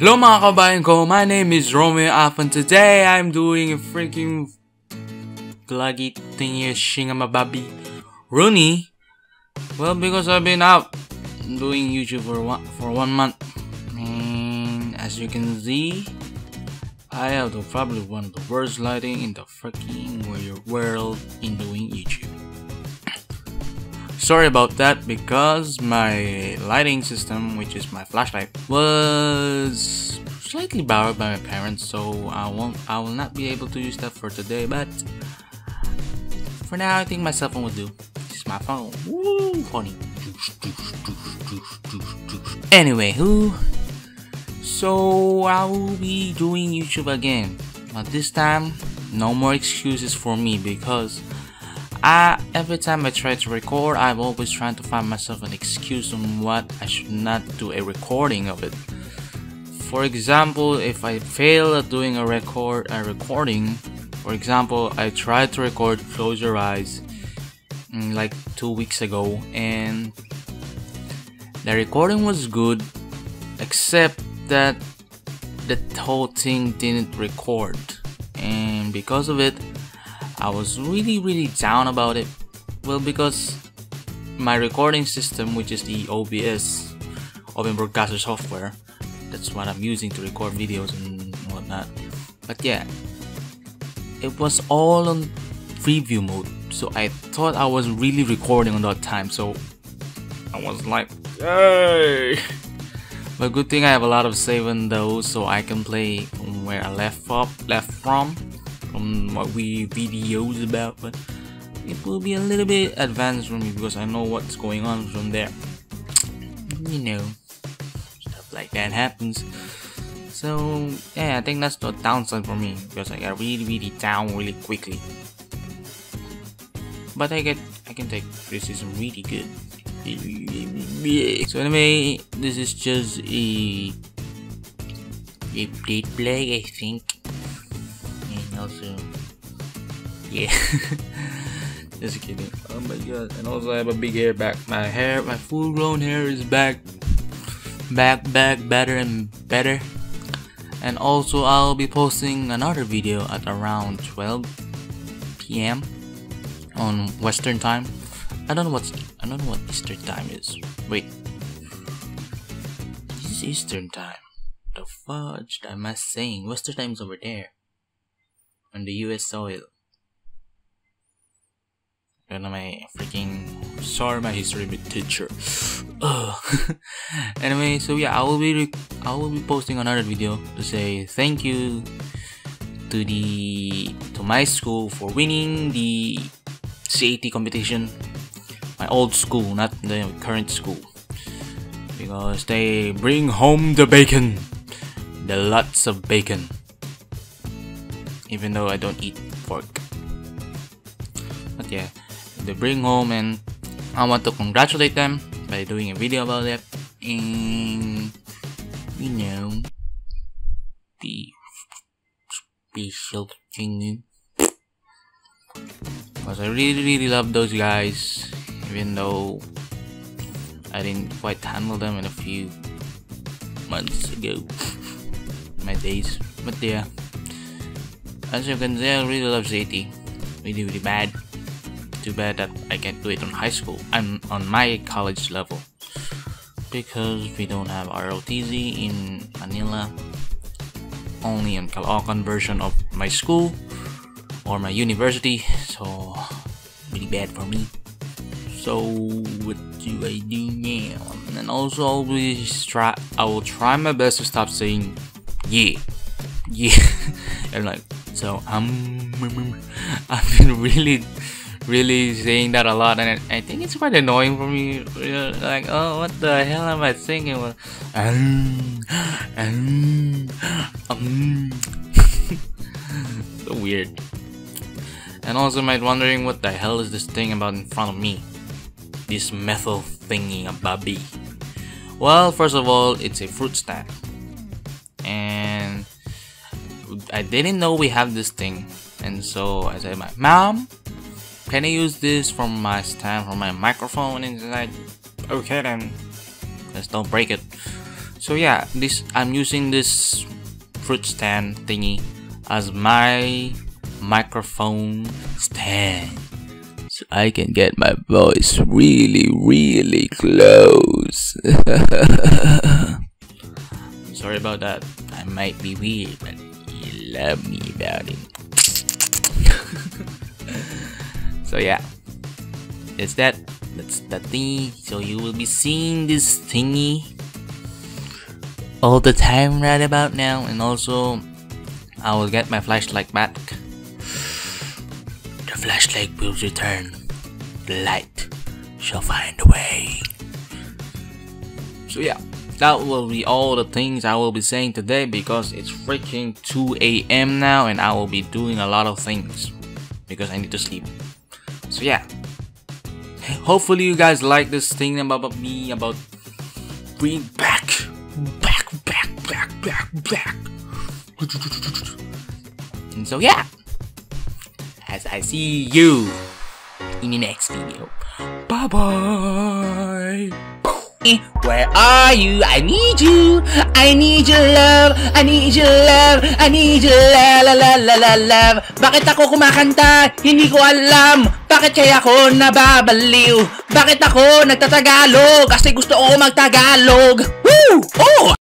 Hello mga kabayan ko, my name is Romeo Afan. Today I'm doing a freaking pluggy thingy shingamababi Rooney. Well, because I've been out doing YouTube for one month, and as you can see, I have probably one of the worst lighting in the freaking world in doing YouTube. Sorry about that, because my lighting system, which is my flashlight, was slightly borrowed by my parents, so I will not be able to use that for today. But for now, I think my cell phone will do. It's my phone. Woo, funny. Anyway, so I will be doing YouTube again, but this time, no more excuses for me, because every time I try to record, I'm always trying to find myself an excuse on what I should not do a recording of it. For example, if I fail at doing a recording, for example, I tried to record Close Your Eyes like 2 weeks ago, and the recording was good, except that the whole thing didn't record, and because of it, I was really down about it. Well, because my recording system, which is the OBS, Open Broadcaster Software, that's what I'm using to record videos and whatnot. But yeah, it was all on preview mode, so I thought I was really recording on that time, so I was like, yay! But good thing I have a lot of saving though, so I can play from where I left from. From what we videos about, but it will be a little bit advanced for me because I know what's going on from there. You know, stuff like that happens. So yeah, I think that's the downside for me, because I got really down really quickly. But I can take criticism really good. So anyway, this is just a play, I think. Also, yeah, just kidding. Oh my god! And also, I have a big hair back. My full-grown hair is back, better and better. And also, I'll be posting another video at around 12 p.m. on Western time. I don't know what Eastern time is. Wait, this is Eastern time. The fudge am I saying? Western time is over there. On the US soil. I don't know my freaking. Sorry, my history teacher. Anyway, so yeah, I will be posting another video to say thank you to my school for winning the C.A.T. competition. My old school, not the current school, because they bring home the bacon, the lots of bacon. Even though I don't eat pork. But yeah, they bring home, and I want to congratulate them by doing a video about it. And you know, the special thing, because I really love those guys, even though I didn't quite handle them in a few months ago. My days. But yeah, as you can see, I really love C.A.T. Really bad. Too bad that I can't do it on high school. I'm on my college level, because we don't have ROTZ in Manila. Only on Cal-Ocon version of my school or my university. So really bad for me. So what do I do now? And also, I will try my best to stop saying yeah. Yeah. And like, so I've been really saying that a lot, and I think it's quite annoying for me. Like, oh, what the hell am I thinking? Well, so weird. And also, might wondering what the hell is this thing about in front of me? This metal thingy, a babi. Well, first of all, it's a fruit stand, and I didn't know we have this thing, and so I said, "My mom, can I use this for my stand for my microphone?" And she's like, "Okay then, just don't break it." So yeah, this I'm using this fruit stand thingy as my microphone stand, so I can get my voice really close. Sorry about that, I might be weird, but you love me about it. So yeah, it's that, that's the thingy. So you will be seeing this thingy all the time right about now. And also I will get my flashlight back. The flashlight will return, the light shall find a way. So yeah, that will be all the things I will be saying today, because it's freaking 2 AM now and I will be doing a lot of things because I need to sleep. So yeah, hopefully you guys like this thing about me, about being back. And so yeah, as I see you in the next video. Bye bye. Where are you? I need you. I need your love. I need your love. I need your love. Love. Bakit ako kumakanta? Hindi ko alam. Bakit kaya ako nababaliw? Bakit ako nagtatagalog? Kasi gusto ko magtagalog. Woo! Oh!